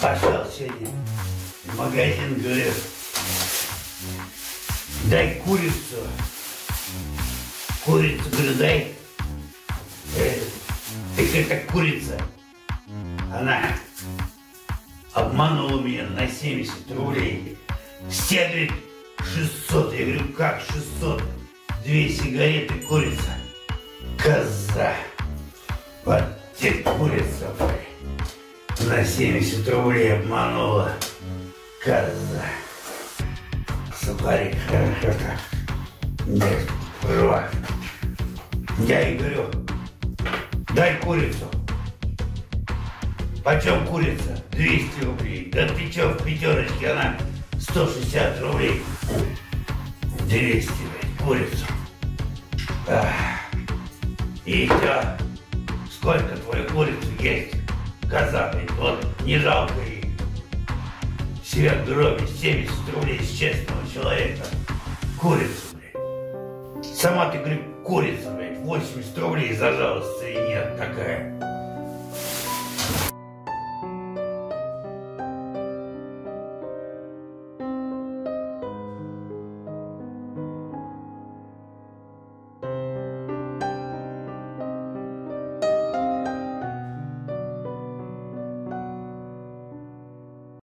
Пошел сегодня в магазин, говорю, дай курицу. Курицу, говорю, дай. Эта курица, она обманула меня на 70 рублей. Следует 600. Я говорю, как 600? 2 сигареты, курица. Коза. Вот те курица, блядь. На 70 рублей обманула. Коза. Смотри, хорошо так. Нет, жива. Я ей говорю, дай курицу. Почем курица? 200 рублей. Да ты че, в пятерочке она 160 рублей. 200 рублей курицу. Ах. И все. Сколько твою курицу есть? Коза, вот не жалко ей. Себя дроби, 70 рублей с честного человека. Курицу, блядь. Сама ты, говорит, курица, блядь, 80 рублей зажала в свинья такая.